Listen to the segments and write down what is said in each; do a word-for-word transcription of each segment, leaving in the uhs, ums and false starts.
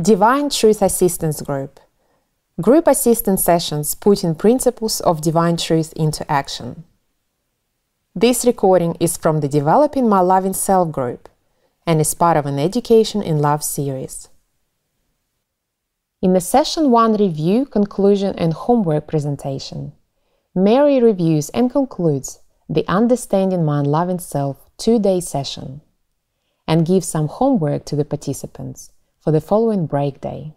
Divine Truth Assistance Group. Group assistance sessions putting principles of divine truth into action. This recording is from the Developing My Loving Self group and is part of an Education in Love series. In the Session one review, conclusion and homework presentation, Mary reviews and concludes the Understanding My Unloving Self two-day session and gives some homework to the participants for the following break day.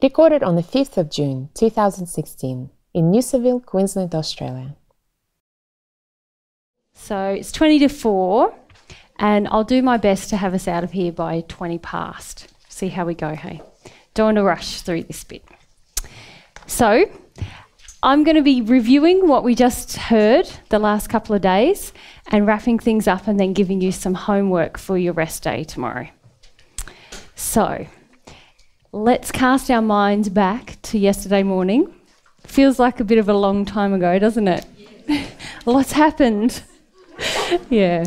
Recorded on the fifth of June two thousand sixteen in Noosaville, Queensland, Australia. So it's twenty to four and I'll do my best to have us out of here by twenty past. See how we go, hey? Don't want to rush through this bit. So I'm going to be reviewing what we just heard the last couple of days and wrapping things up and then giving you some homework for your rest day tomorrow. So, let's cast our minds back to yesterday morning. Feels like a bit of a long time ago, doesn't it? Yeah. Lots happened. Yeah.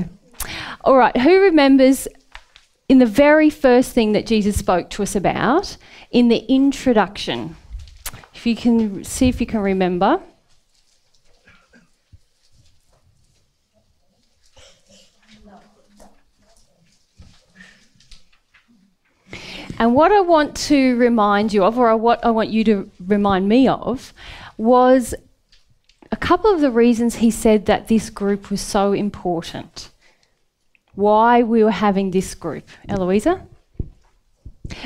All right, who remembers in the very first thing that Jesus spoke to us about in the introduction? If you can see if you can remember. And what I want to remind you of, or what I want you to remind me of, was a couple of the reasons he said that this group was so important. Why we were having this group. Eloisa?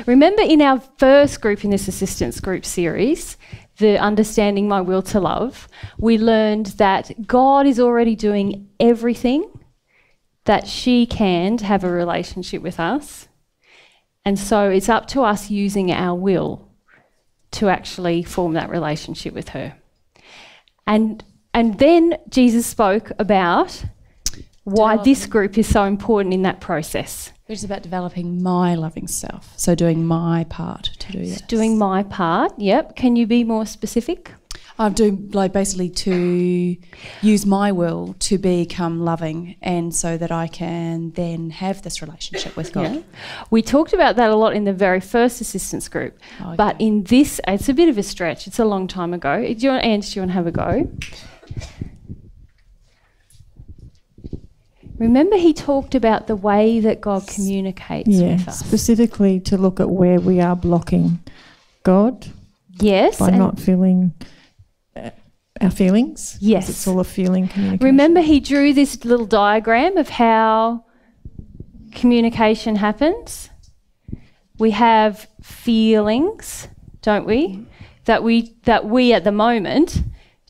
Remember in our first group in this assistance group series, the Understanding My Will to Love, we learned that God is already doing everything that she can to have a relationship with us. And so it's up to us using our will to actually form that relationship with her. And, and then Jesus spoke about why this group is so important in that process. Which is about developing my loving self, so doing my part to do this. Doing my part, yep. Can you be more specific? I'm doing like basically to use my will to become loving, and so that I can then have this relationship with God. Yeah. We talked about that a lot in the very first assistance group, oh, okay. But in this, it's a bit of a stretch. It's a long time ago. Do you want, Ange, do you want to have a go? Remember he talked about the way that God communicates yeah, with us. Specifically to look at where we are blocking God. Yes. By not feeling... our feelings? Yes. It's all a feeling communication. Remember he drew this little diagram of how communication happens? We have feelings, don't we? That we, that we at the moment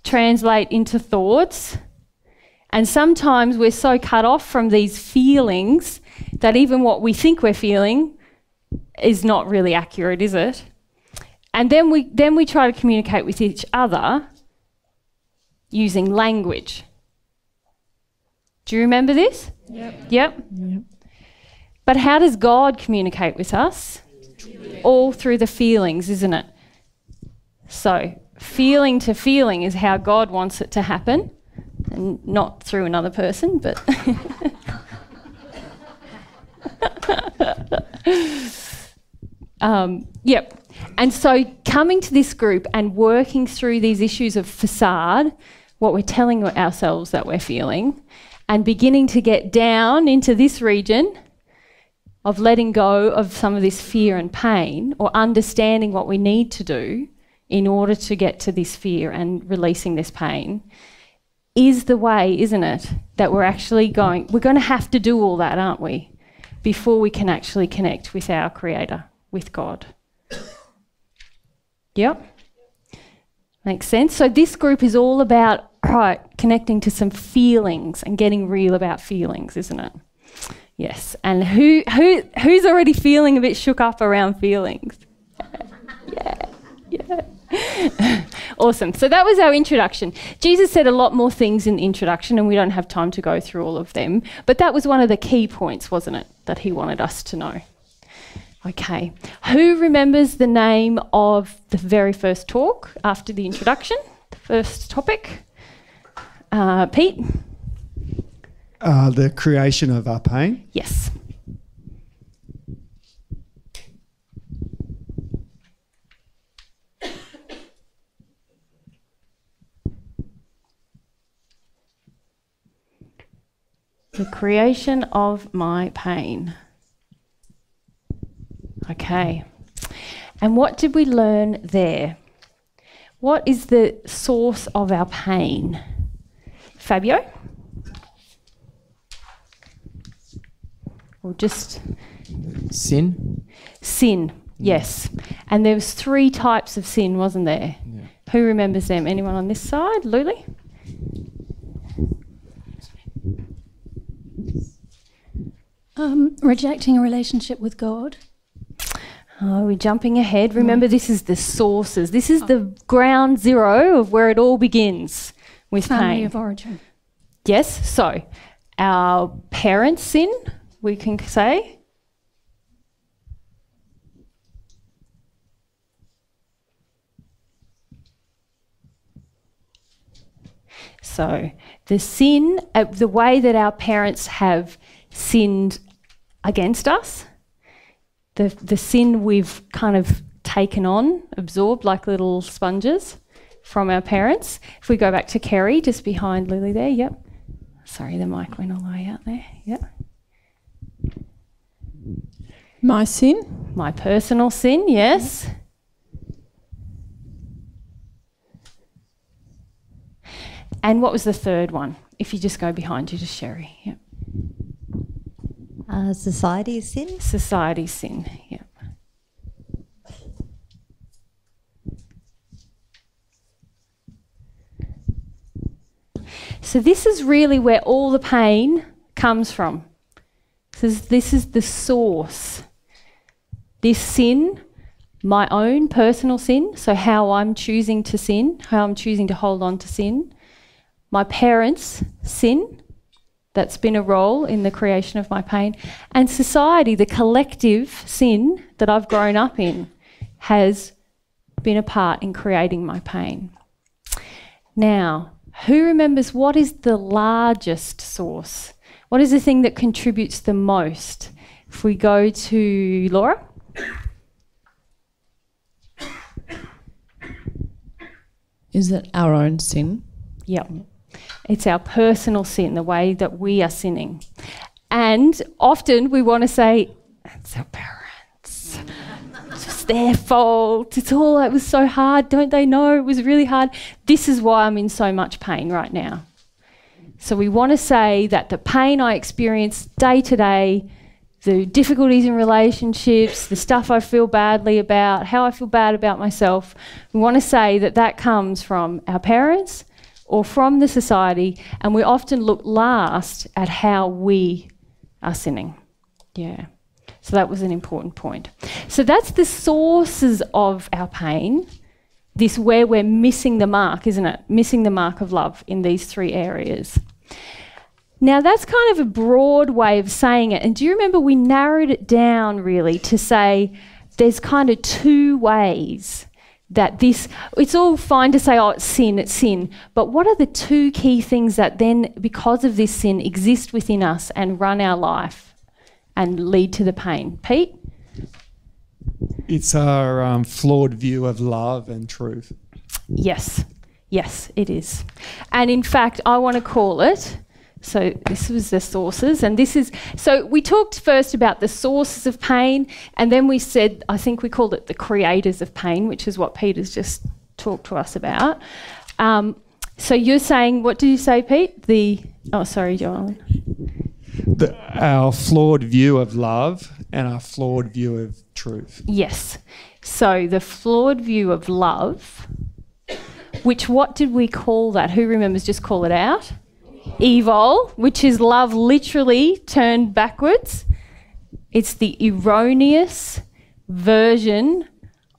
translate into thoughts. And sometimes we're so cut off from these feelings that even what we think we're feeling is not really accurate, is it? And then we, then we try to communicate with each other using language. Do you remember this? Yep. Yep. Yep. But how does God communicate with us? Yeah. All through the feelings, isn't it? So feeling to feeling is how God wants it to happen, and not through another person, but... um, yep. And so coming to this group and working through these issues of facade, what we're telling ourselves that we're feeling, and beginning to get down into this region of letting go of some of this fear and pain, or understanding what we need to do in order to get to this fear and releasing this pain, is the way, isn't it, that we're actually going, we're going to have to do all that, aren't we, before we can actually connect with our Creator, with God. Yep. Makes sense. So this group is all about, right, connecting to some feelings and getting real about feelings, isn't it? Yes. And who who who's already feeling a bit shook up around feelings? Yeah. Yeah. Yeah. Awesome. So that was our introduction. Jesus said a lot more things in the introduction, and we don't have time to go through all of them. But that was one of the key points, wasn't it, that he wanted us to know. Okay. Who remembers the name of the very first talk after the introduction, the first topic? Uh, Pete? Uh, the Creation of Our Pain. Yes. The Creation of My Pain. Okay. And what did we learn there? What is the source of our pain? Fabio? Or just... Sin. Sin, yes. And there was three types of sin, wasn't there? Yeah. Who remembers them? Anyone on this side? Luli? Um, rejecting a relationship with God. Oh, we're jumping ahead. Remember, this is the sources. This is oh. the ground zero of where it all begins with Family pain. Family of origin. Yes. So our parents' sin, we can say. So the sin, uh, the way that our parents have sinned against us, the, the sin we've kind of taken on, absorbed like little sponges from our parents. If we go back to Kerry, just behind Lily there, yep. Sorry, the mic went all the way out there, yep. My sin. My personal sin, yes. Mm-hmm. And what was the third one? If you just go behind you to Sherry, yep. Uh, society sin? Society sin, yep. So this is really where all the pain comes from. So this is the source. This sin, my own personal sin, so how I'm choosing to sin, how I'm choosing to hold on to sin. My parents' sin, that's been a role in the creation of my pain, and society, the collective sin that I've grown up in, has been a part in creating my pain. Now, who remembers what is the largest source? What is the thing that contributes the most? If we go to Laura. Is it our own sin? Yep. It's our personal sin, the way that we are sinning. And often we want to say, it's our parents, it's just their fault, it's all, it was so hard, don't they know, it was really hard. This is why I'm in so much pain right now. So we want to say that the pain I experience day to day, the difficulties in relationships, the stuff I feel badly about, how I feel bad about myself, we want to say that that comes from our parents, or from the society, and we often look last at how we are sinning. Yeah, so that was an important point. So that's the sources of our pain, this where we're missing the mark, isn't it? Missing the mark of love in these three areas. Now that's kind of a broad way of saying it, and do you remember we narrowed it down really to say there's kind of two ways that this, it's all fine to say, oh, it's sin, it's sin, but what are the two key things that then, because of this sin, exist within us and run our life and lead to the pain? Pete? It's our um, flawed view of love and truth. Yes, yes, it is. And in fact, I want to call it, so this was the sources, and this is, so we talked first about the sources of pain, and then we said, I think we called it the creators of pain, which is what Peter's just talked to us about. Um, so you're saying, what did you say, Pete? The, oh, sorry, Joellen. The, our flawed view of love and our flawed view of truth. Yes. So the flawed view of love, which what did we call that? Who remembers? Just call it out. Evil, which is love literally turned backwards. It's the erroneous version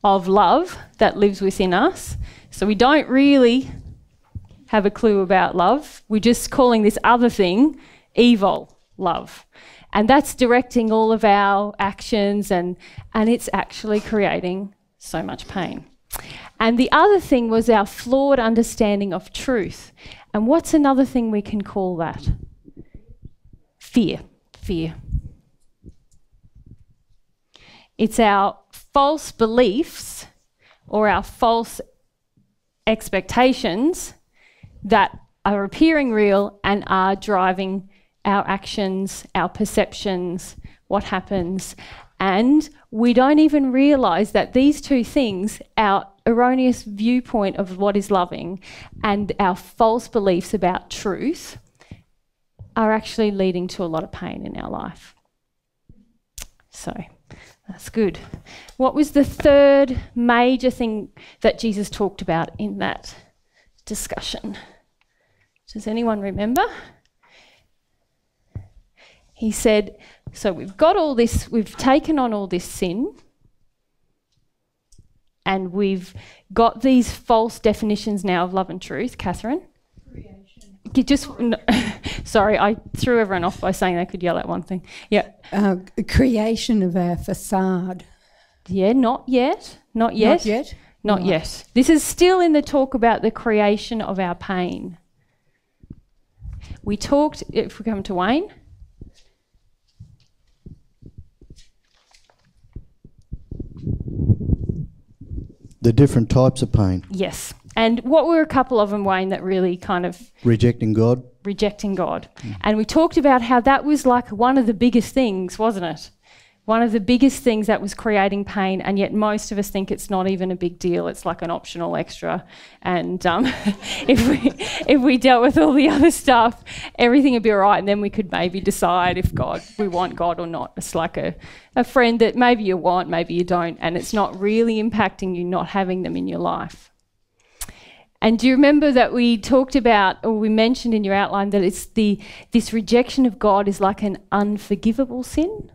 of love that lives within us. So we don't really have a clue about love. We're just calling this other thing evil love. And that's directing all of our actions, and, and it's actually creating so much pain. And the other thing was our flawed understanding of truth. And what's another thing we can call that? Fear. Fear. It's our false beliefs or our false expectations that are appearing real and are driving our actions, our perceptions, what happens, and we don't even realise that these two things, our erroneous viewpoint of what is loving and our false beliefs about truth, are actually leading to a lot of pain in our life. So that's good. What was the third major thing that Jesus talked about in that discussion? Does anyone remember? He said, so we've got all this, we've taken on all this sin, and we've got these false definitions now of love and truth. Catherine? Creation. You just, no, sorry, I threw everyone off by saying they could yell at one thing. Yeah. Uh, creation of our facade. Yeah, not yet. Not yet. Not yet. Not, not yet. This is still in the talk about the creation of our pain. We talked, if we come to Wayne. The different types of pain. Yes. And what were a couple of them, Wayne, that really kind of... Rejecting God. Rejecting God. Mm. And we talked about how that was like one of the biggest things, wasn't it? One of the biggest things that was creating pain, and yet most of us think it's not even a big deal. It's like an optional extra. And um, if, we, if we dealt with all the other stuff, everything would be all right, and then we could maybe decide if God, we want God or not. It's like a, a friend that maybe you want, maybe you don't, and it's not really impacting you not having them in your life. And do you remember that we talked about, or we mentioned in your outline, that it's the, this rejection of God is like an unforgivable sin?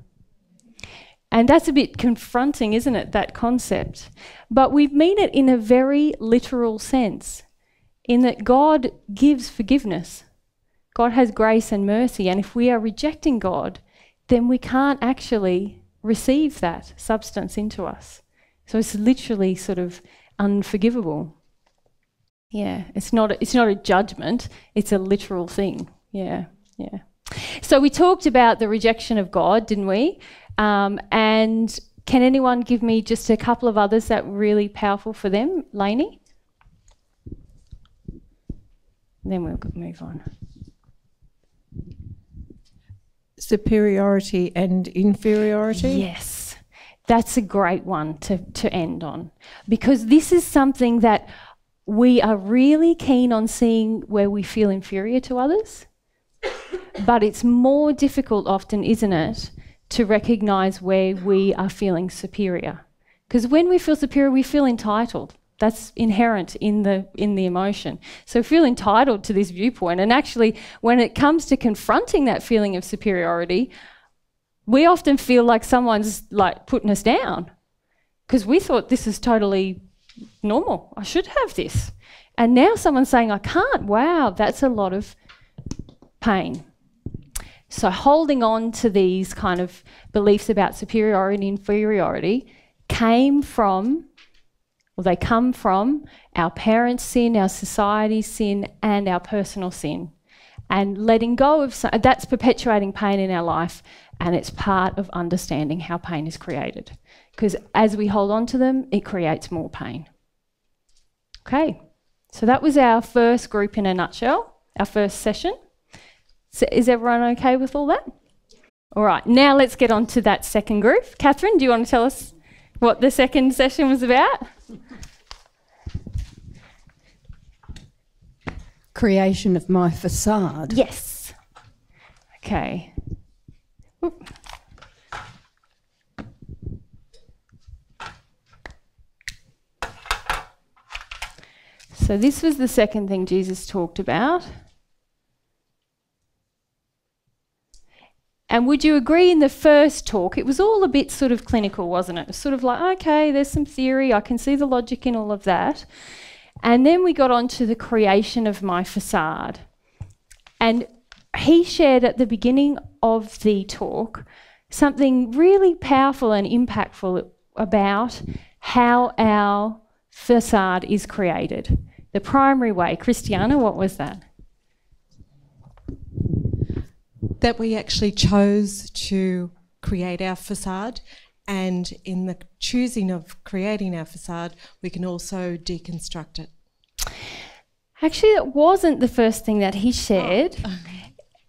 And that's a bit confronting, isn't it, that concept? But we mean it in a very literal sense, in that God gives forgiveness. God has grace and mercy, and if we are rejecting God, then we can't actually receive that substance into us. So it's literally sort of unforgivable. Yeah, it's not a, it's not a judgment, it's a literal thing. Yeah, yeah. So we talked about the rejection of God, didn't we? Um, and can anyone give me just a couple of others that were really powerful for them? Lainey? And then we'll move on. Superiority and inferiority? Yes. That's a great one to, to end on, because this is something that we are really keen on seeing where we feel inferior to others, but it's more difficult often, isn't it, to recognise where we are feeling superior. Because when we feel superior, we feel entitled. That's inherent in the, in the emotion. So we feel entitled to this viewpoint. And actually, when it comes to confronting that feeling of superiority, we often feel like someone's like putting us down, because we thought this is totally normal. I should have this. And now someone's saying, I can't. Wow, that's a lot of pain. So holding on to these kind of beliefs about superiority and inferiority came from, or they come from, our parents' sin, our society's sin, and our personal sin. And letting go of, so that's perpetuating pain in our life, and it's part of understanding how pain is created. Because as we hold on to them, it creates more pain. Okay, so that was our first group in a nutshell, our first session. So is everyone okay with all that? All right, now let's get on to that second group. Catherine, do you want to tell us what the second session was about? Creation of my facade. Yes. Okay. Oop. So this was the second thing Jesus talked about. And would you agree, in the first talk, it was all a bit sort of clinical, wasn't it? It was sort of like, okay, there's some theory, I can see the logic in all of that. And then we got on to the creation of my facade. And he shared at the beginning of the talk something really powerful and impactful about how our facade is created. The primary way. Christiana, what was that? That we actually chose to create our facade, and in the choosing of creating our facade, we can also deconstruct it. Actually, that wasn't the first thing that he shared. Oh.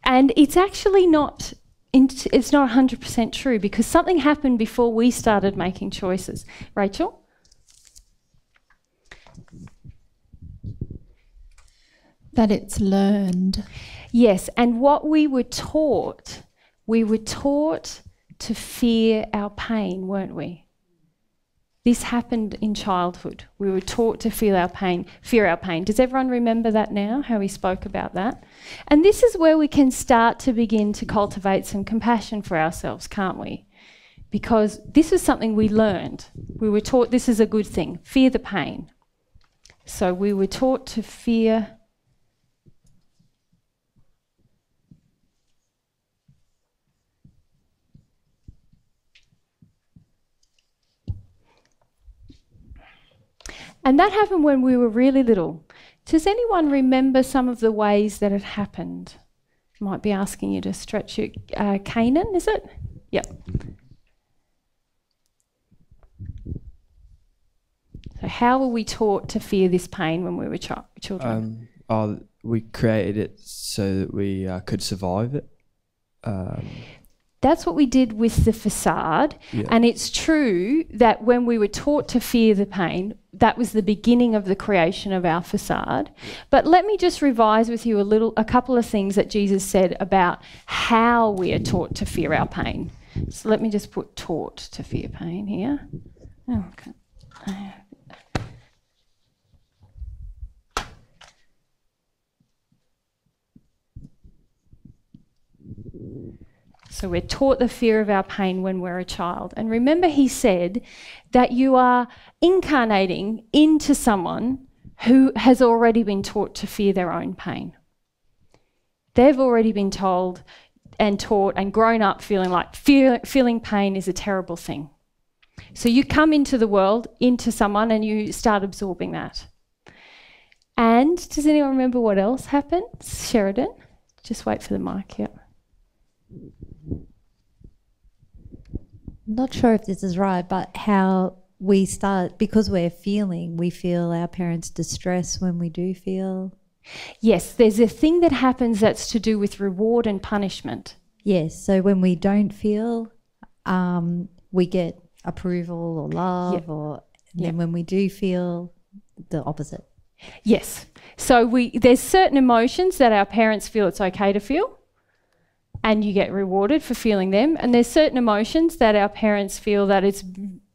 And it's actually not, it's not one hundred percent true, because something happened before we started making choices. Rachel? That it's learned. Yes, and what we were taught, we were taught to fear our pain, weren't we? This happened in childhood. We were taught to feel our pain, fear our pain. Does everyone remember that now, how we spoke about that? And this is where we can start to begin to cultivate some compassion for ourselves, can't we? Because this is something we learned. We were taught this is a good thing, fear the pain. So we were taught to fear . And that happened when we were really little. Does anyone remember some of the ways that it happened? I might be asking you to stretch your uh, canine, is it? Yep. So how were we taught to fear this pain when we were ch children? Um, oh, we created it so that we uh, could survive it. Um, That's what we did with the facade. Yeah. And it's true that when we were taught to fear the pain, that was the beginning of the creation of our facade. But let me just revise with you a little, a couple of things that Jesus said about how we are taught to fear our pain. So let me just put taught to fear pain here. Oh, okay. So we're taught the fear of our pain when we're a child. And remember, he said that you are incarnating into someone who has already been taught to fear their own pain. They've already been told and taught and grown up feeling like fear, feeling pain is a terrible thing. So you come into the world, into someone, and you start absorbing that. And does anyone remember what else happens? Sheridan, just wait for the mic, yeah. Not sure if this is right, but how we start, because we're feeling, we feel our parents' distress when we do feel. Yes, there's a thing that happens that's to do with reward and punishment. Yes, so when we don't feel, um, we get approval or love, yep. or and yep. then when we do feel, the opposite. Yes, so we there's certain emotions that our parents feel it's okay to feel, and you get rewarded for feeling them. And there's certain emotions that our parents feel that it's,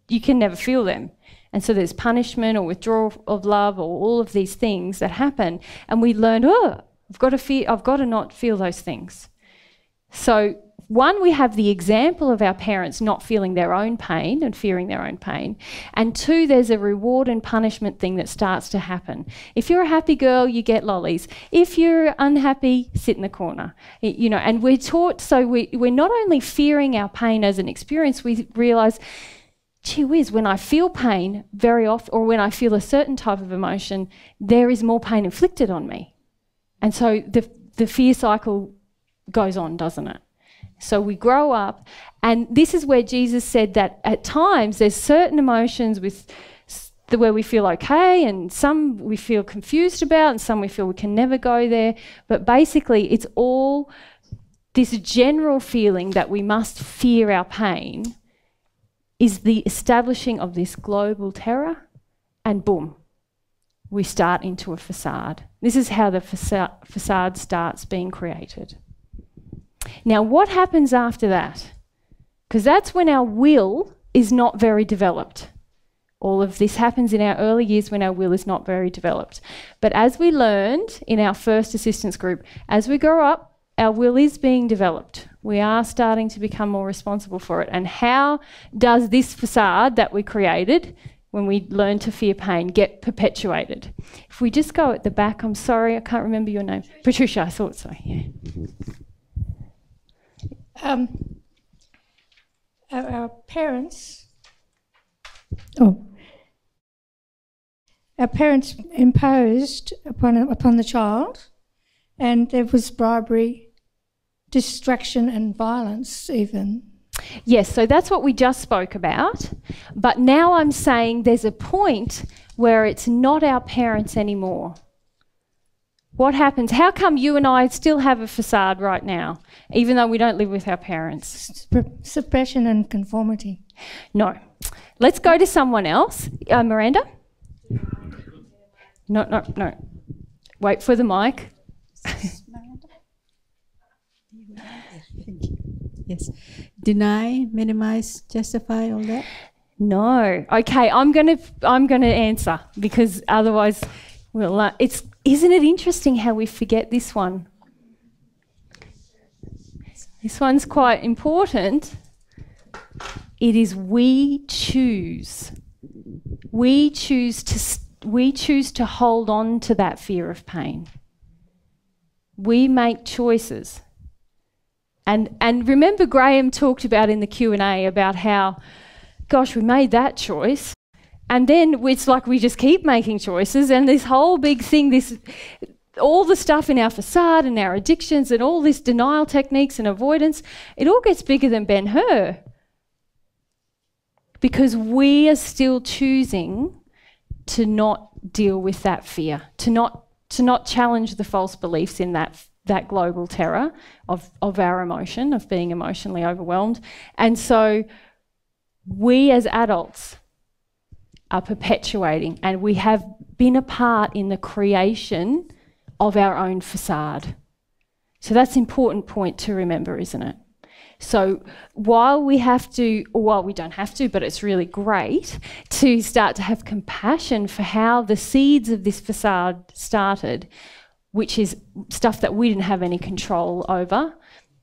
you can never feel them. And so there's punishment or withdrawal of love or all of these things that happen. And we learn, oh, I've got to feel, I've got to not feel those things. So one, we have the example of our parents not feeling their own pain and fearing their own pain. And two, there's a reward and punishment thing that starts to happen. If you're a happy girl, you get lollies. If you're unhappy, sit in the corner. It, you know, and we're taught, so we, we're not only fearing our pain as an experience, we realise, gee whiz, when I feel pain very often, or when I feel a certain type of emotion, there is more pain inflicted on me. And so the, the fear cycle goes on, doesn't it? So we grow up, and this is where Jesus said that at times there's certain emotions with the, where we feel okay, and some we feel confused about, and some we feel we can never go there. But basically it's all this general feeling that we must fear our pain is the establishing of this global terror, and boom, we start into a facade. This is how the faca- facade starts being created. Now, what happens after that? Because that's when our will is not very developed. All of this happens in our early years when our will is not very developed. But as we learned in our first assistance group, as we grow up, our will is being developed. We are starting to become more responsible for it. And how does this facade that we created when we learn to fear pain get perpetuated? If we just go at the back, I'm sorry, I can't remember your name. Patricia, Patricia I thought so, yeah. Um, our, our parents, oh, our parents imposed upon upon the child, and there was bribery, distraction, and violence even. Yes, so that's what we just spoke about. But now I'm saying there's a point where it's not our parents anymore. What happens? How come you and I still have a facade right now, even though we don't live with our parents? Suppression and conformity. No. Let's go to someone else. Uh, Miranda? No, no, no. Wait for the mic. Yes. Deny, minimize, justify, all that? No. Okay, I'm going to I'm going to answer, because otherwise we'll uh, it's isn't it interesting how we forget this one? This one's quite important. It is we choose. We choose to we choose to hold on to that fear of pain. We make choices. And and remember, Graham talked about in the Q and A about how, gosh, we made that choice, and then it's like we just keep making choices, and this whole big thing, this all the stuff in our facade and our addictions and all this denial techniques and avoidance, it all gets bigger than Ben-Hur, because we are still choosing to not deal with that fear, to not to not challenge the false beliefs in that fear, that global terror of, of our emotion, of being emotionally overwhelmed. And so we as adults are perpetuating, and we have been a part in the creation of our own facade. So that's an important point to remember, isn't it? So while we have to, or while we don't have to, but it's really great to start to have compassion for how the seeds of this facade started, which is stuff that we didn't have any control over.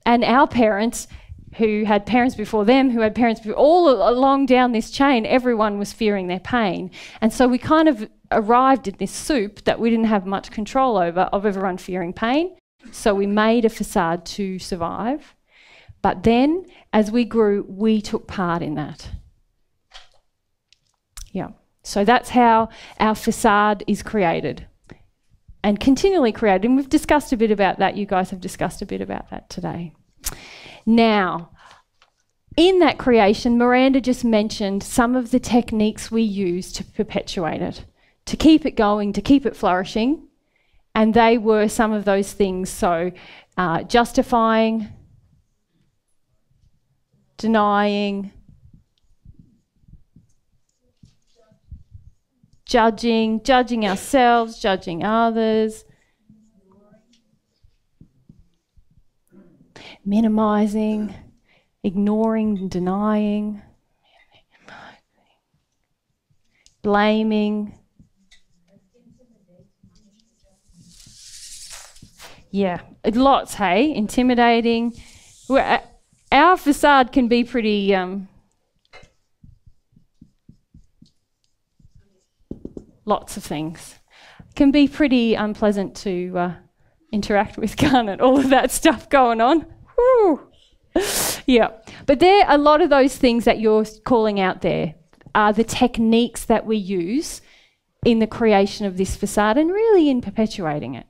And our parents, who had parents before them, who had parents before, all along down this chain, everyone was fearing their pain. And so we kind of arrived in this soup that we didn't have much control over, of everyone fearing pain. So we made a facade to survive. But then, as we grew, we took part in that. Yeah. So that's how our facade is created. And continually created. And we've discussed a bit about that. You guys have discussed a bit about that today. Now, in that creation, Miranda just mentioned some of the techniques we use to perpetuate it, to keep it going, to keep it flourishing. And they were some of those things. So uh, justifying, denying, Judging, judging ourselves, judging others, minimizing, ignoring, denying, blaming. Yeah, lots, hey? Intimidating. We're, our facade can be pretty... Um, Lots of things. Can be pretty unpleasant to uh, interact with, can't it? All of that stuff going on. Woo. Yeah. But there, a lot of those things that you're calling out there are the techniques that we use in the creation of this facade and really in perpetuating it.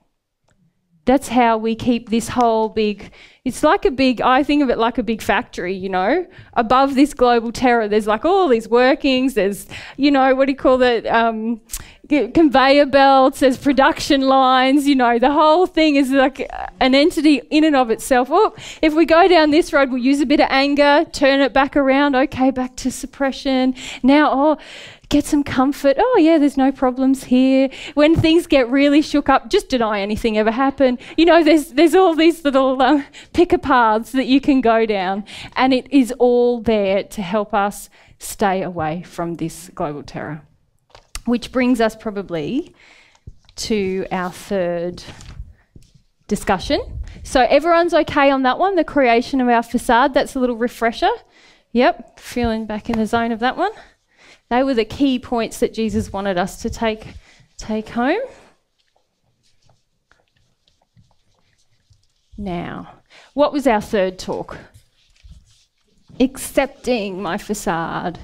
That's how we keep this whole big, it's like a big, I think of it like a big factory, you know. Above this global terror, there's like all these workings, there's, you know, what do you call that, um, conveyor belts, there's production lines, you know, the whole thing is like an entity in and of itself. Oh, if we go down this road, we'll use a bit of anger, turn it back around, okay, back to suppression. Now, oh, get some comfort. Oh, yeah, there's no problems here. When things get really shook up, just deny anything ever happened. You know, there's, there's all these little um, picker paths that you can go down, and it is all there to help us stay away from this global terror. Which brings us probably to our third discussion. So everyone's okay on that one, the creation of our facade. That's a little refresher. Yep, feeling back in the zone of that one. They were the key points that Jesus wanted us to take, take home. Now, what was our third talk? Accepting my facade.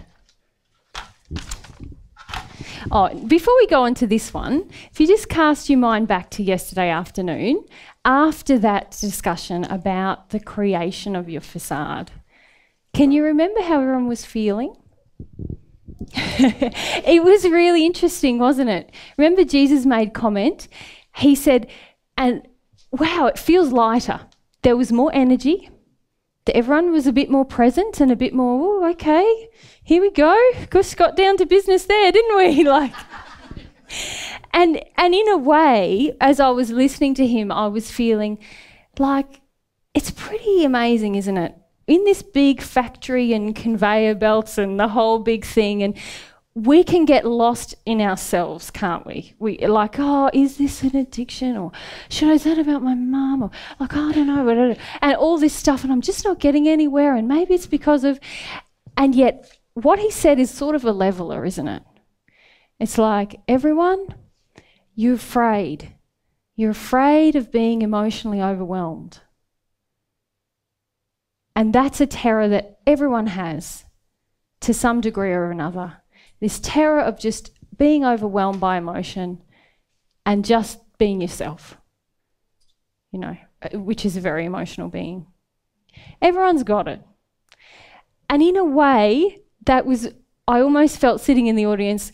Oh, before we go on to this one, if you just cast your mind back to yesterday afternoon, after that discussion about the creation of your facade, can you remember how everyone was feeling? It was really interesting, wasn't it? Remember, Jesus made comment. He said, And wow, it feels lighter. There was more energy. Everyone was a bit more present and a bit more, oh, okay, here we go. Just got down to business there, didn't we? Like, and and in a way, as I was listening to him, I was feeling like, it's pretty amazing, isn't it? In this big factory and conveyor belts and the whole big thing, and we can get lost in ourselves, can't we? We like, oh, is this an addiction? Or should I say that about my mum? Or like, oh, I don't know. And all this stuff, and I'm just not getting anywhere, and maybe it's because of... And yet, what he said is sort of a leveler, isn't it? It's like, everyone, you're afraid. You're afraid of being emotionally overwhelmed. And that's a terror that everyone has to some degree or another. This terror of just being overwhelmed by emotion and just being yourself, you know, which is a very emotional being. Everyone's got it. And in a way, that was, I almost felt sitting in the audience,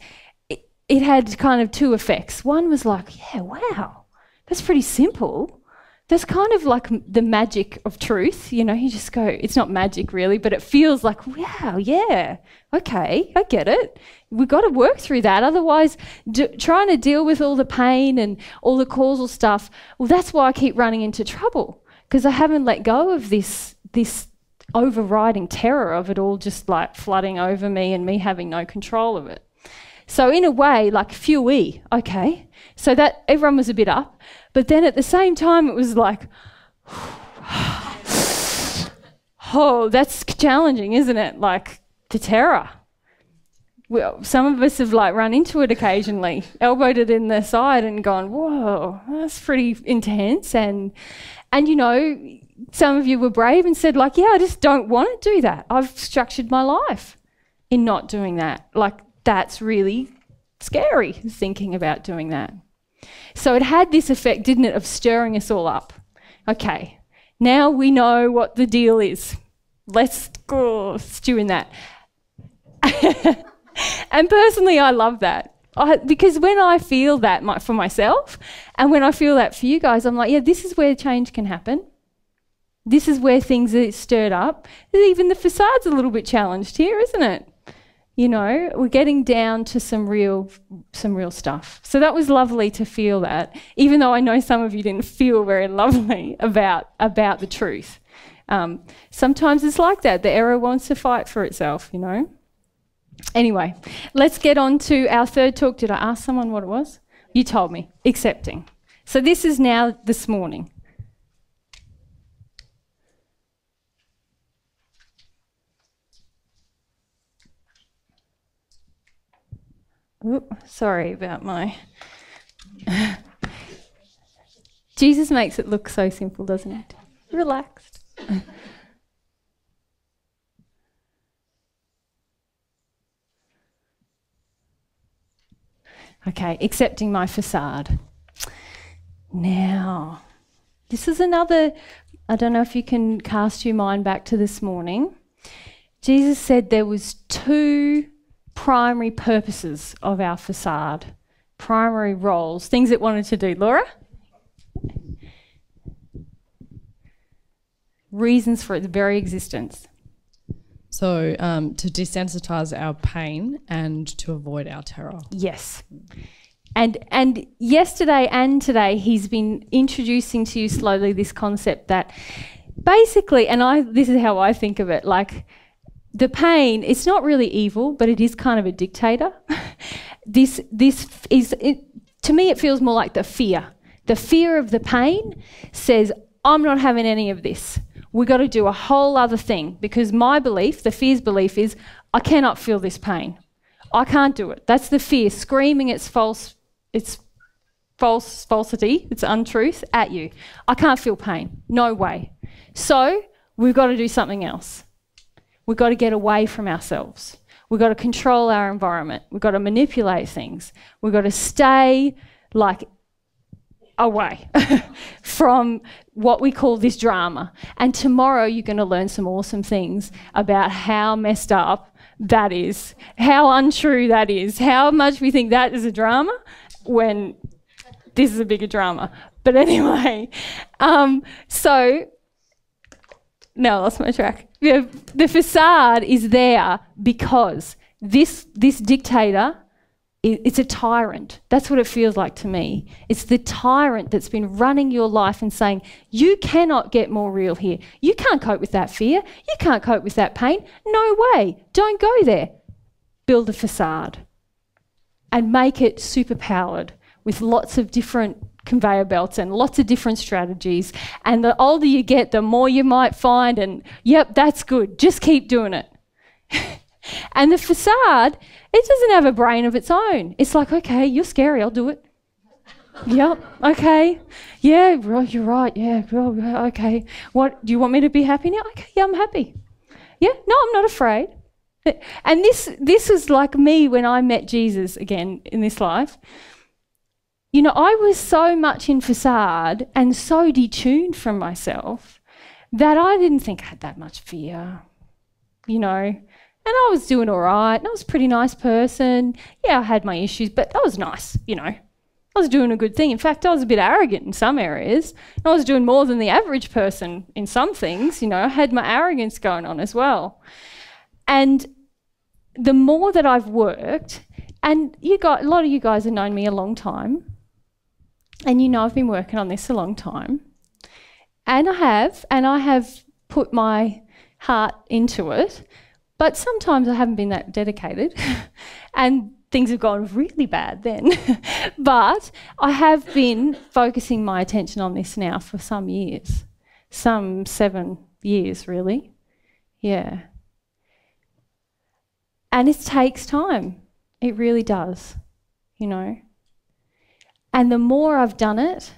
it, it had kind of two effects. One was like, yeah, wow, that's pretty simple. That's kind of like the magic of truth, you know, you just go, it's not magic really, but it feels like, wow, yeah, okay, I get it. We've got to work through that. Otherwise, d trying to deal with all the pain and all the causal stuff, well, that's why I keep running into trouble, because I haven't let go of this, this overriding terror of it all just like flooding over me and me having no control of it. So in a way, like, phew-ee, okay. So that everyone was a bit up. But then at the same time, it was like, oh, that's challenging, isn't it? Like, the terror. Well, some of us have, like, run into it occasionally, elbowed it in the side and gone, whoa, that's pretty intense. And, and you know, some of you were brave and said, like, yeah, I just don't want to do that. I've structured my life in not doing that. Like, that's really scary, thinking about doing that. So it had this effect, didn't it, of stirring us all up. Okay, now we know what the deal is. Let's oh, stew in that. And personally, I love that. I, because when I feel that my, for myself, and when I feel that for you guys, I'm like, yeah, this is where change can happen. This is where things are stirred up. Even the facade's a little bit challenged here, isn't it? You know, we're getting down to some real, some real stuff. So that was lovely to feel that, even though I know some of you didn't feel very lovely about, about the truth. Um, sometimes it's like that. The error wants to fight for itself, you know. Anyway, let's get on to our third talk. Did I ask someone what it was? You told me. Accepting. So this is now this morning. Oop, sorry about my... Jesus makes it look so simple, doesn't it? Relaxed. Okay, accepting my facade. Now, this is another... I don't know if you can cast your mind back to this morning. Jesus said there was two... primary purposes of our facade, primary roles, things it wanted to do. Laura? Reasons for its very existence. So um, to desensitize our pain and to avoid our terror. Yes. And, and yesterday and today he's been introducing to you slowly this concept that basically, and I this is how I think of it, like, the pain, it's not really evil, but it is kind of a dictator. this this is, it, to me, it feels more like the fear. The fear of the pain says, I'm not having any of this. We've got to do a whole other thing, because my belief, the fear's belief is, I cannot feel this pain. I can't do it. That's the fear screaming its false, its false falsity, its untruth at you. I can't feel pain. No way. So we've got to do something else. We've got to get away from ourselves. We've got to control our environment. We've got to manipulate things. We've got to stay, like, away from what we call this drama. And tomorrow you're going to learn some awesome things about how messed up that is, how untrue that is, how much we think that is a drama when this is a bigger drama. But anyway, um, so now I lost my track. The, the facade is there because this, this dictator, it, it's a tyrant. That's what it feels like to me. It's the tyrant that's been running your life and saying, you cannot get more real here. You can't cope with that fear. You can't cope with that pain. No way. Don't go there. Build a facade and make it superpowered with lots of different conveyor belts and lots of different strategies. And the older you get, the more you might find, and yep, that's good, just keep doing it. And the facade, it doesn't have a brain of its own. It's like, okay, you're scary, I'll do it. Yep, okay, yeah, well, you're right, yeah, well, okay. What, do you want me to be happy now? Okay, yeah, I'm happy. Yeah, no, I'm not afraid. And this, this is like me when I met Jesus again in this life. You know, I was so much in facade and so detuned from myself that I didn't think I had that much fear, you know. And I was doing all right, and I was a pretty nice person. Yeah, I had my issues, but I was nice, you know. I was doing a good thing. In fact, I was a bit arrogant in some areas. I was doing more than the average person in some things, you know. I had my arrogance going on as well. And the more that I've worked, and you got, a lot of you guys have known me a long time, and you know I've been working on this a long time. And I have, and I have put my heart into it, but sometimes I haven't been that dedicated and things have gone really bad then. But I have been focusing my attention on this now for some years, some seven years really, yeah. And it takes time, it really does, you know. And the more I've done it,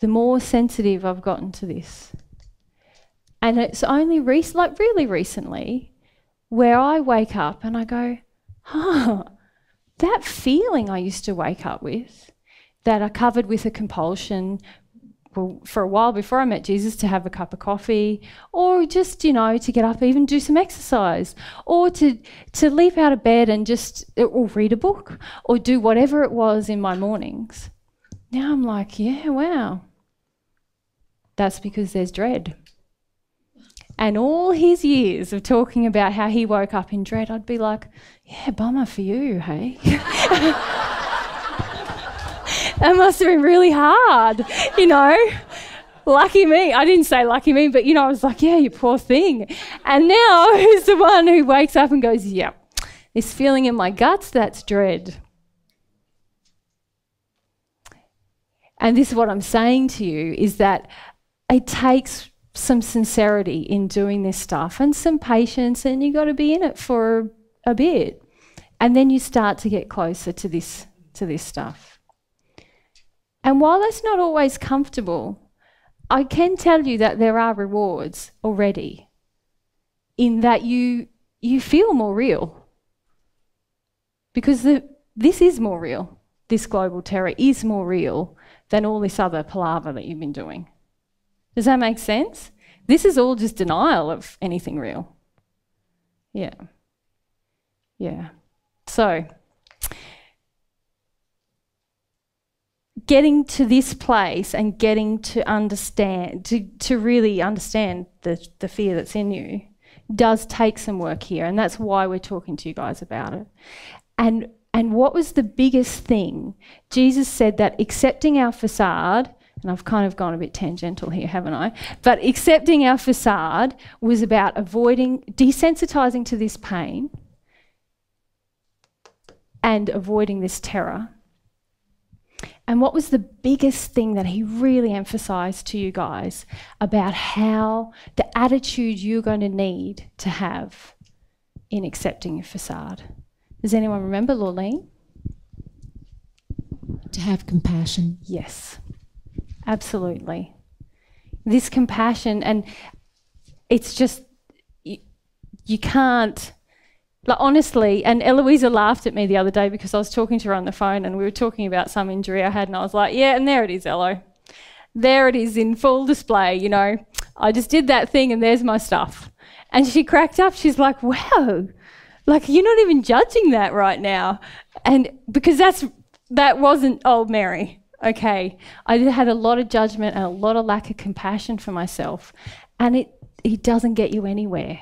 the more sensitive I've gotten to this. And it's only rec like really recently where I wake up and I go, huh, that feeling I used to wake up with, that I covered with a compulsion for a while before I met Jesus, to have a cup of coffee, or just, you know, to get up, even do some exercise, or to, to leap out of bed and just, or read a book, or do whatever it was in my mornings. Now I'm like, yeah, wow. That's because there's dread. And all his years of talking about how he woke up in dread, I'd be like, yeah, bummer for you, hey? That must have been really hard, you know. Lucky me. I didn't say lucky me, but, you know, I was like, yeah, you poor thing. And now who's the one who wakes up and goes, yeah, this feeling in my guts, that's dread. And this is what I'm saying to you, is that it takes some sincerity in doing this stuff and some patience, and you've got to be in it for a bit. And then you start to get closer to this, to this stuff. And while that's not always comfortable, I can tell you that there are rewards already in that you, you feel more real. Because the, this is more real. This global terror is more real than all this other palaver that you've been doing. Does that make sense? This is all just denial of anything real. Yeah. Yeah. So getting to this place and getting to understand, to, to really understand the, the fear that's in you does take some work here, and that's why we're talking to you guys about it. And, and what was the biggest thing? Jesus said that accepting our facade, and I've kind of gone a bit tangential here, haven't I? But accepting our facade was about avoiding, desensitizing to this pain and avoiding this terror. And what was the biggest thing that he really emphasised to you guys about how the attitude you're going to need to have in accepting your facade? Does anyone remember, Lorleen? To have compassion. Yes, absolutely. This compassion, and it's just, you, you can't, like, honestly, and Eloisa laughed at me the other day because I was talking to her on the phone and we were talking about some injury I had, and I was like, yeah, and there it is, Elo. There it is in full display, you know. I just did that thing and there's my stuff. And she cracked up. She's like, wow, like, you're not even judging that right now. And because that's, that wasn't old Mary. okay, I had a lot of judgment and a lot of lack of compassion for myself, and it, it doesn't get you anywhere.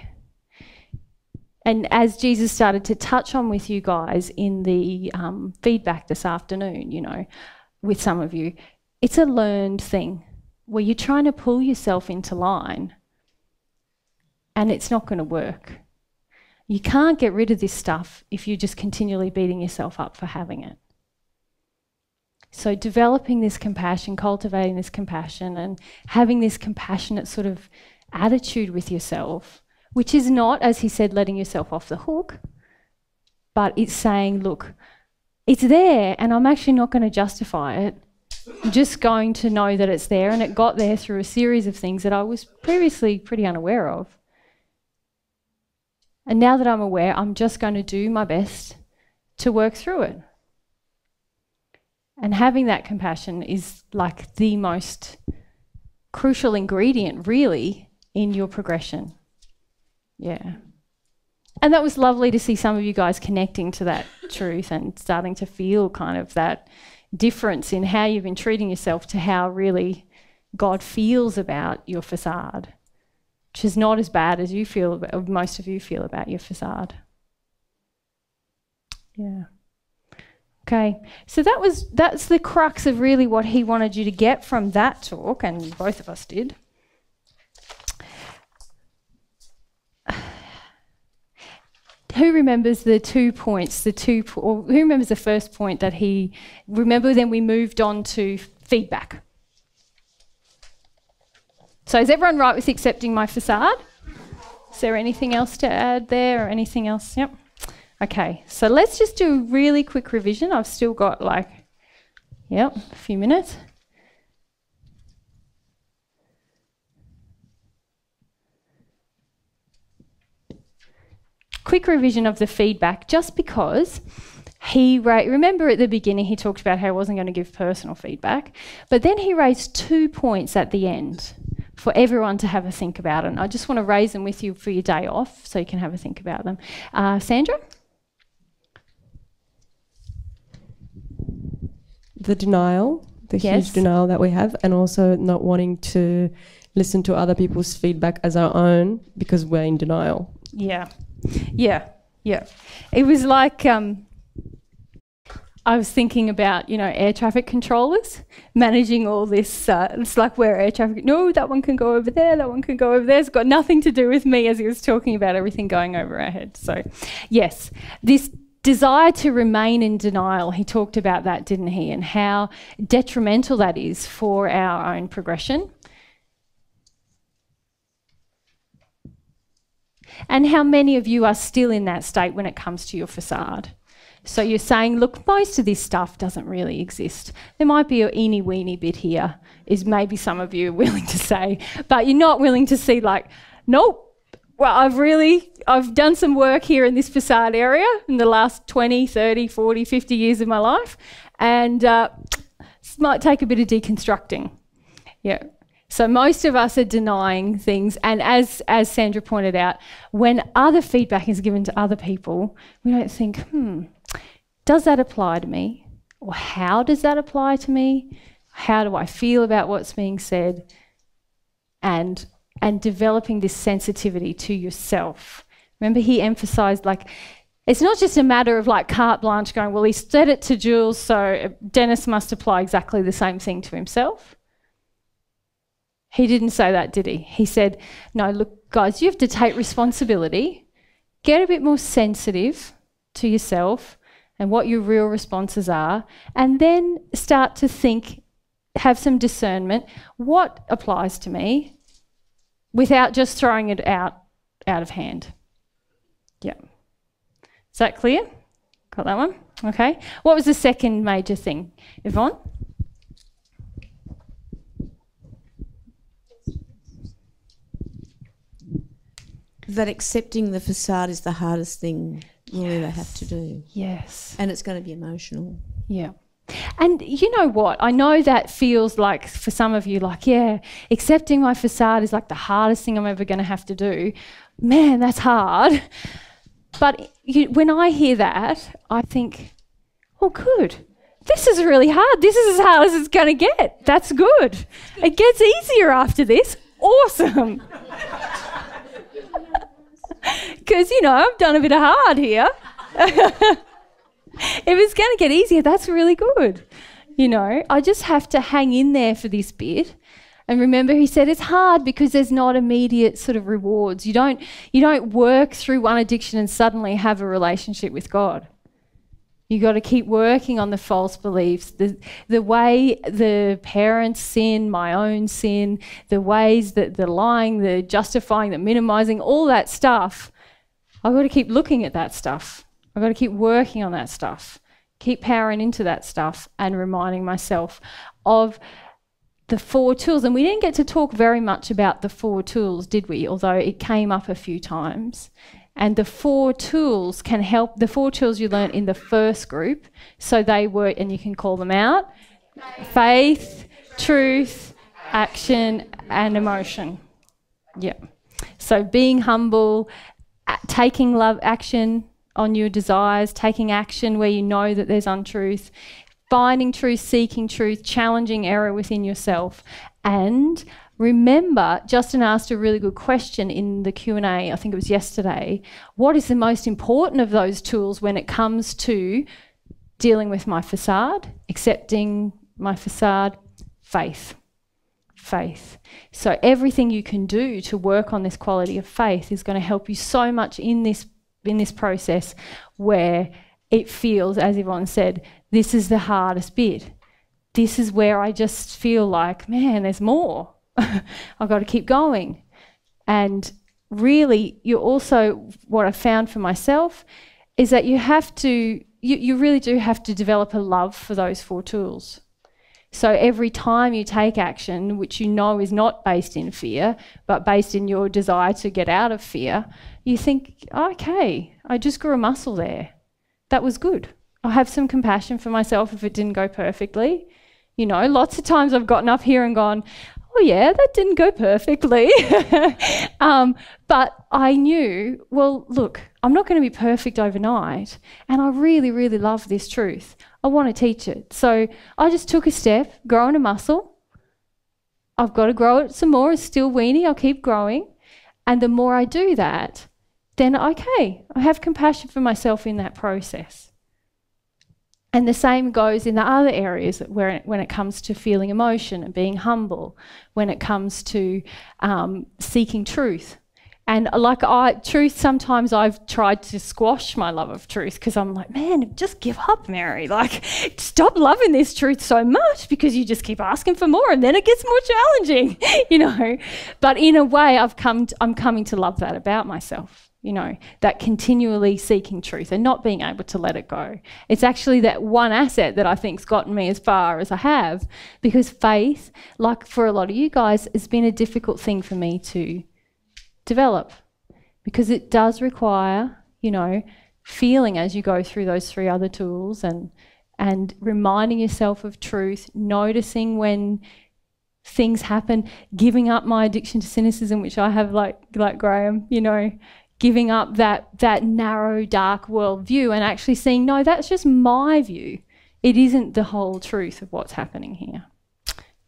And as Jesus started to touch on with you guys in the um, feedback this afternoon, you know, with some of you, it's a learned thing where you're trying to pull yourself into line and it's not going to work. You can't get rid of this stuff if you're just continually beating yourself up for having it. So developing this compassion, cultivating this compassion, and having this compassionate sort of attitude with yourself, which is not, as he said, letting yourself off the hook, but it's saying, look, it's there and I'm actually not going to justify it. I'm just going to know that it's there, and it got there through a series of things that I was previously pretty unaware of. And now that I'm aware, I'm just going to do my best to work through it. And having that compassion is like the most crucial ingredient, really, in your progression. Yeah. And that was lovely to see some of you guys connecting to that truth and starting to feel kind of that difference in how you've been treating yourself to how really God feels about your facade, which is not as bad as you feel, about, most of you feel about your facade. Yeah. Okay, so that was, that's the crux of really what he wanted you to get from that talk, and both of us did. Who remembers the two points, the two, po or who remembers the first point that he, remember then we moved on to feedback. So is everyone right with accepting my facade? Is there anything else to add there or anything else? Yep. Okay, so let's just do a really quick revision. I've still got like, yep, a few minutes. Quick revision of the feedback, just because he, remember at the beginning he talked about how he wasn't going to give personal feedback, but then he raised two points at the end for everyone to have a think about, and I just want to raise them with you for your day off so you can have a think about them. Uh, Sandra? The denial, the yes. huge denial that we have, and also not wanting to listen to other people's feedback as our own because we're in denial. Yeah. Yeah, yeah. It was like um, I was thinking about, you know, air traffic controllers managing all this. Uh, it's like where air traffic, no, that one can go over there, that one can go over there. It's got nothing to do with me, as he was talking about everything going over our head. So, yes, this desire to remain in denial, he talked about that, didn't he, and how detrimental that is for our own progression. And how many of you are still in that state when it comes to your facade? So you're saying, look, most of this stuff doesn't really exist. There might be an eeny weeny bit here, is maybe some of you are willing to say, but you're not willing to see like, nope, well, I've really, I've done some work here in this facade area in the last twenty, thirty, forty, fifty years of my life, and uh, this might take a bit of deconstructing. Yeah. So most of us are denying things, and as, as Sandra pointed out, when other feedback is given to other people, we don't think, hmm, does that apply to me? Or how does that apply to me? How do I feel about what's being said? And, and developing this sensitivity to yourself. Remember he emphasised, like, it's not just a matter of like carte blanche going, well, he said it to Jules, so Dennis must apply exactly the same thing to himself. He didn't say that, did he? He said, no, look, guys, you have to take responsibility, get a bit more sensitive to yourself and what your real responses are, and then start to think, have some discernment, what applies to me, without just throwing it out, out of hand. Yeah. Is that clear? Got that one? Okay. What was the second major thing, Yvonne? That accepting the facade is the hardest thing you'll yes. ever have to do. Yes. And it's going to be emotional. Yeah. And you know what? I know that feels like for some of you like, yeah, accepting my facade is like the hardest thing I'm ever going to have to do. Man, that's hard. But you, when I hear that, I think, oh, good. this is really hard. This is as hard as it's going to get. That's good. It gets easier after this. Awesome. Because, you know, I've done a bit of hard here. If it's going to get easier, that's really good. You know, I just have to hang in there for this bit. And remember, he said it's hard because there's not immediate sort of rewards. You don't, you don't work through one addiction and suddenly have a relationship with God. You've got to keep working on the false beliefs, the, the way the parents sin, my own sin, the ways that the lying, the justifying, the minimizing, all that stuff. I've got to keep looking at that stuff. I've got to keep working on that stuff, keep powering into that stuff and reminding myself of the four tools. And we didn't get to talk very much about the four tools, did we? Although it came up a few times. And the four tools can help, the four tools you learnt in the first group, so they were, and you can call them out, faith, truth, action, and emotion. Yeah. So being humble, taking love action on your desires, taking action where you know that there's untruth, finding truth, seeking truth, challenging error within yourself, and remember, Justin asked a really good question in the Q and A, I think it was yesterday, what is the most important of those tools when it comes to dealing with my facade, accepting my facade? Faith. Faith. So everything you can do to work on this quality of faith is going to help you so much in this, in this process where it feels, as Yvonne said, this is the hardest bit. This is where I just feel like, man, there's more. I've got to keep going. And really, you also, what I found for myself is that you have to, you, you really do have to develop a love for those four tools. So every time you take action, which you know is not based in fear, but based in your desire to get out of fear, you think, okay, I just grew a muscle there. That was good. I'll have some compassion for myself if it didn't go perfectly. You know, lots of times I've gotten up here and gone, oh yeah, that didn't go perfectly. um, but I knew, well, look, I'm not going to be perfect overnight. And I really, really love this truth. I want to teach it. So I just took a step, growing a muscle. I've got to grow it some more. It's still weeny. I'll keep growing. And the more I do that, then, okay, I have compassion for myself in that process. And the same goes in the other areas where it, when it comes to feeling emotion and being humble, when it comes to um, seeking truth. And like I, truth, sometimes I've tried to squash my love of truth because I'm like, man, just give up, Mary. Like, stop loving this truth so much because you just keep asking for more and then it gets more challenging, you know. But in a way, I've come to, I'm coming to love that about myself. You know, that continually seeking truth and not being able to let it go. It's actually that one asset that I think's gotten me as far as I have, because faith, like for a lot of you guys, has been a difficult thing for me to develop, because it does require, you know, feeling as you go through those three other tools and, and reminding yourself of truth, noticing when things happen, giving up my addiction to cynicism, which I have like, like Graham, you know, giving up that, that narrow, dark worldview and actually seeing, no, that's just my view. It isn't the whole truth of what's happening here.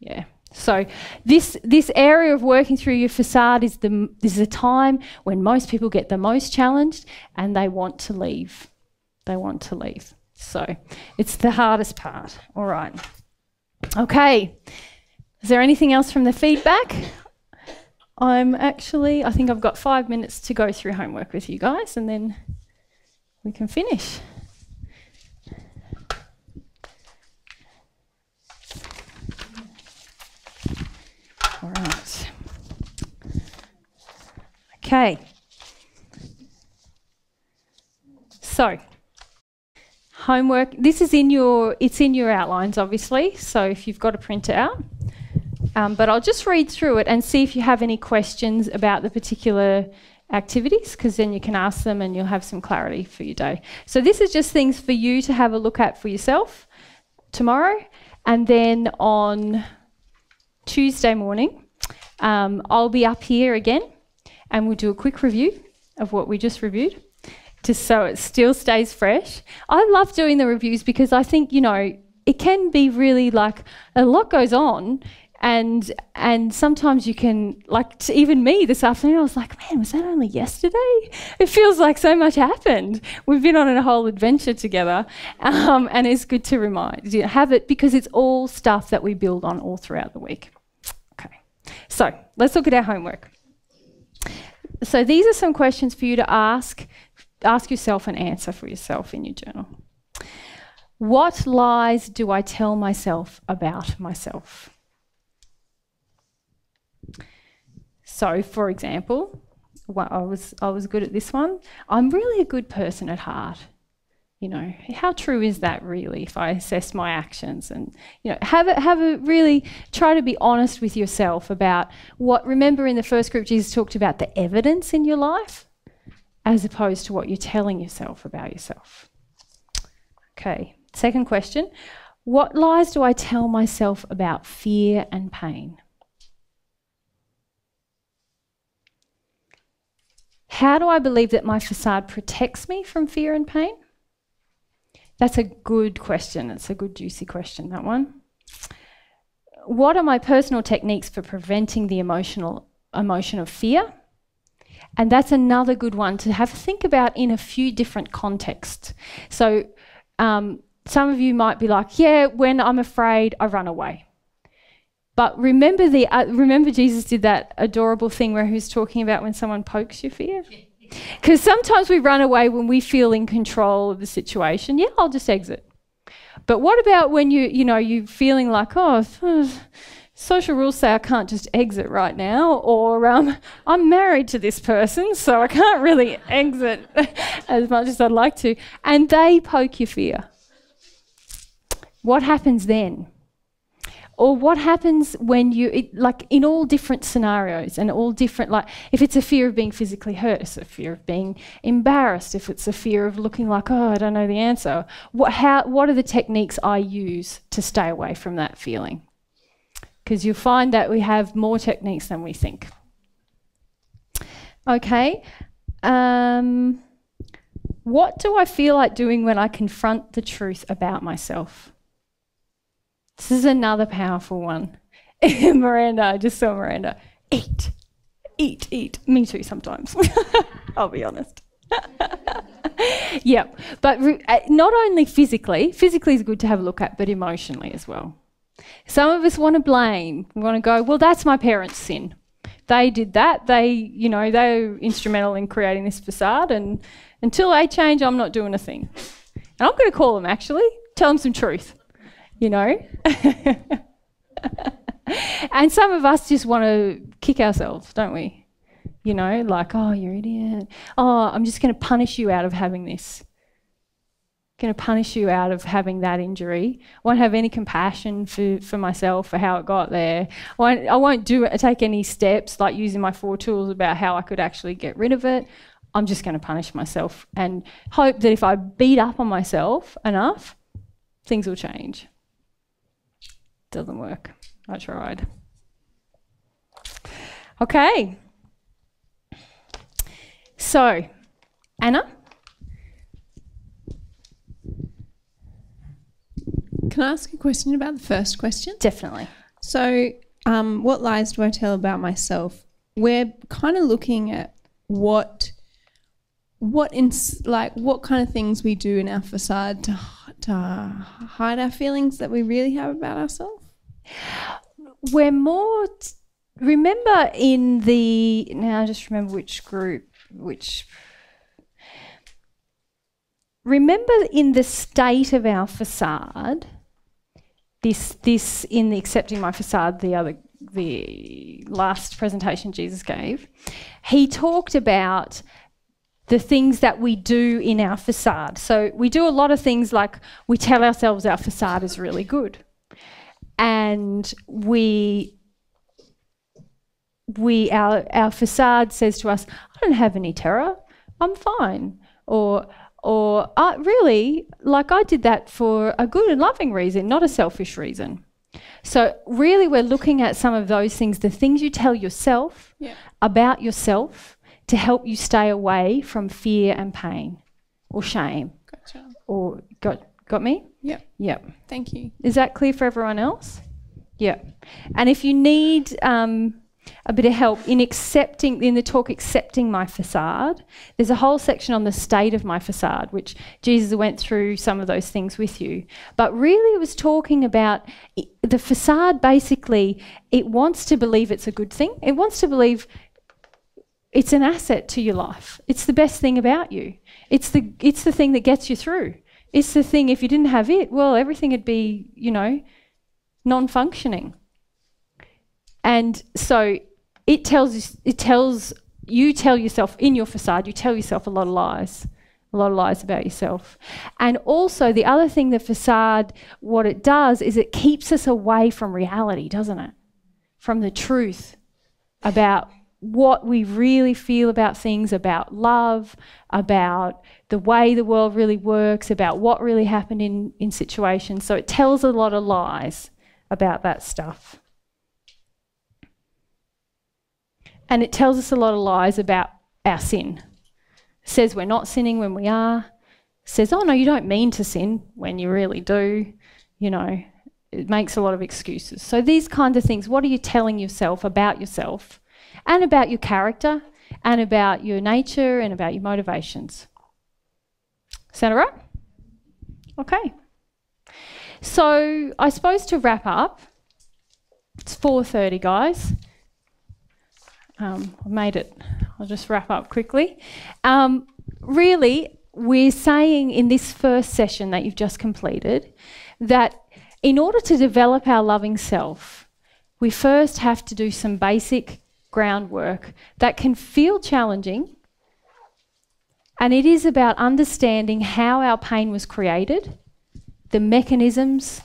Yeah. So this, this area of working through your facade is the, is the time when most people get the most challenged and they want to leave. They want to leave. So it's the hardest part. All right. Okay. Is there anything else from the feedback? I'm actually, I think I've got five minutes to go through homework with you guys and then we can finish. All right. Okay. So, homework, this is in your, it's in your outlines obviously, so if you've got a printer out. Um, but I'll just read through it and see if you have any questions about the particular activities, because then you can ask them and you'll have some clarity for your day. So this is just things for you to have a look at for yourself tomorrow. And then on Tuesday morning, um, I'll be up here again and we'll do a quick review of what we just reviewed, just so it still stays fresh. I love doing the reviews because I think, you know, it can be really like a lot goes on, and and sometimes you can, like even me this afternoon, I was like, man, was that only yesterday? It feels like so much happened. We've been on a whole adventure together, um, and it's good to remind you have it, because it's all stuff that we build on all throughout the week. Okay, so let's look at our homework. So these are some questions for you to ask, ask yourself and answer for yourself in your journal. What lies do I tell myself about myself? So, for example, well, I was I was good at this one. I'm really a good person at heart. You know, how true is that really? If I assess my actions, and you know, have a, have a really try to be honest with yourself about what. Remember, in the first group, Jesus talked about the evidence in your life, as opposed to what you're telling yourself about yourself. Okay. Second question: what lies do I tell myself about fear and pain? How do I believe that my facade protects me from fear and pain? That's a good question. It's a good, juicy question, that one. What are my personal techniques for preventing the emotional emotion of fear? And that's another good one to have a think about in a few different contexts. So um, some of you might be like, yeah, when I'm afraid, I run away. But remember, the, uh, remember Jesus did that adorable thing where he was talking about when someone pokes your fear? Because sometimes we run away when we feel in control of the situation. Yeah, I'll just exit. But what about when you, you know, you're feeling like, oh, social rules say I can't just exit right now, or um, I'm married to this person, so I can't really exit as much as I'd like to. And they poke your fear. What happens then? Or what happens when you, it, like in all different scenarios and all different, like if it's a fear of being physically hurt, it's a fear of being embarrassed, if it's a fear of looking like, oh, I don't know the answer. What, how, what are the techniques I use to stay away from that feeling? Because you'll find that we have more techniques than we think. Okay. Um, what do I feel like doing when I confront the truth about myself? This is another powerful one. Miranda, I just saw Miranda. Eat, eat, eat. Me too sometimes, I'll be honest. Yep, but not only physically, physically is good to have a look at, but emotionally as well. Some of us want to blame. We want to go, well, that's my parents' sin. They did that. They, you know, they were instrumental in creating this facade, and until they change, I'm not doing a thing. And I'm going to call them actually, tell them some truth. You know? And some of us just want to kick ourselves, don't we? You know, like, oh, you're an idiot. Oh, I'm just going to punish you out of having this. Going to punish you out of having that injury. I won't have any compassion for, for myself, for how it got there. I won't, I won't do it, take any steps, like using my four tools about how I could actually get rid of it. I'm just going to punish myself and hope that if I beat up on myself enough, things will change. Doesn't work. I tried. Okay. So, Anna? Can I ask a question about the first question? Definitely. So, um, what lies do I tell about myself? We're kind of looking at what, what in, like what kind of things we do in our facade to to hide our feelings that we really have about ourselves? We're more, t remember in the, now I just remember which group, which, remember in the state of our facade, this, this in the Accepting My Facade, the other, the last presentation Jesus gave, he talked about the things that we do in our facade. So we do a lot of things like we tell ourselves our facade is really good, and we, we our, our facade says to us, I don't have any terror, I'm fine. Or, or uh, really, like I did that for a good and loving reason, not a selfish reason. So really we're looking at some of those things, the things you tell yourself yeah. about yourself, to help you stay away from fear and pain or shame. Gotcha. Or got, Got me? Yep. Yep. Thank you. Is that clear for everyone else? Yep. And if you need um, a bit of help in accepting, in the talk Accepting My Facade, there's a whole section on the state of my facade, which Jesus went through some of those things with you. But really it was talking about it, the facade basically, it wants to believe it's a good thing. It wants to believe it's an asset to your life. It's the best thing about you. It's the, it's the thing that gets you through. It's the thing, if you didn't have it, well, everything would be, you know, non-functioning. And so it tells, it tells, you tell yourself in your facade, you tell yourself a lot of lies, a lot of lies about yourself. And also the other thing, the facade, what it does is it keeps us away from reality, doesn't it? From the truth about what we really feel about things, about love, about the way the world really works, about what really happened in, in situations. So it tells a lot of lies about that stuff. And it tells us a lot of lies about our sin. It says we're not sinning when we are. It says, oh no, you don't mean to sin when you really do. You know, it makes a lot of excuses. So these kinds of things, what are you telling yourself about yourself and about your character and about your nature and about your motivations? Sound all right? Okay. So I suppose to wrap up, it's four thirty, guys. Um, I made it. I'll just wrap up quickly. Um, really, we're saying in this first session that you've just completed that in order to develop our loving self, we first have to do some basic groundwork that can feel challenging, and it is about understanding how our pain was created, the mechanisms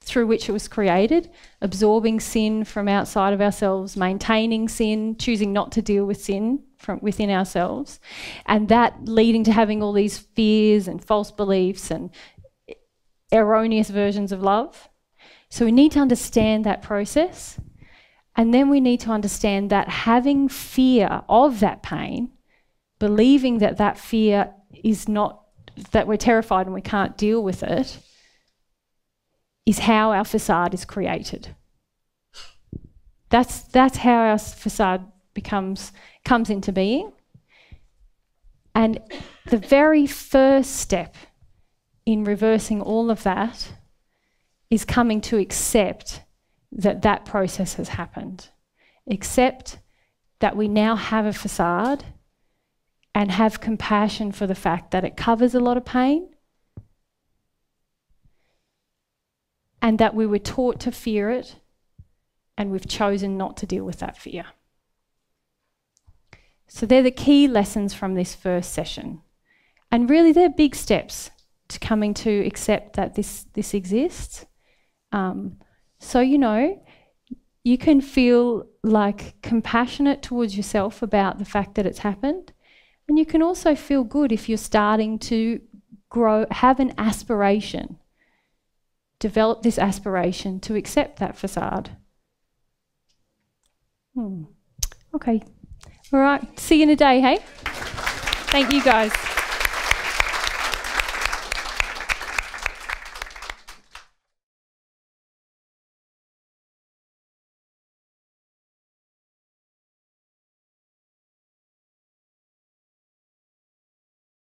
through which it was created, absorbing sin from outside of ourselves, maintaining sin, choosing not to deal with sin from within ourselves, and that leading to having all these fears and false beliefs and erroneous versions of love. So we need to understand that process, and then we need to understand that having fear of that pain, believing that that fear is not, that we're terrified and we can't deal with it, is how our facade is created. That's, that's how our facade becomes, comes into being. And the very first step in reversing all of that is coming to accept that that process has happened. Accept that we now have a facade and have compassion for the fact that it covers a lot of pain, and that we were taught to fear it, and we've chosen not to deal with that fear. So they're the key lessons from this first session. And really they're big steps to coming to accept that this, this exists. Um, so, you know, you can feel like compassionate towards yourself about the fact that it's happened. And you can also feel good if you're starting to grow, have an aspiration. Develop this aspiration to accept that facade. Hmm. Okay. All right. See you in a day, hey? Thank you, guys.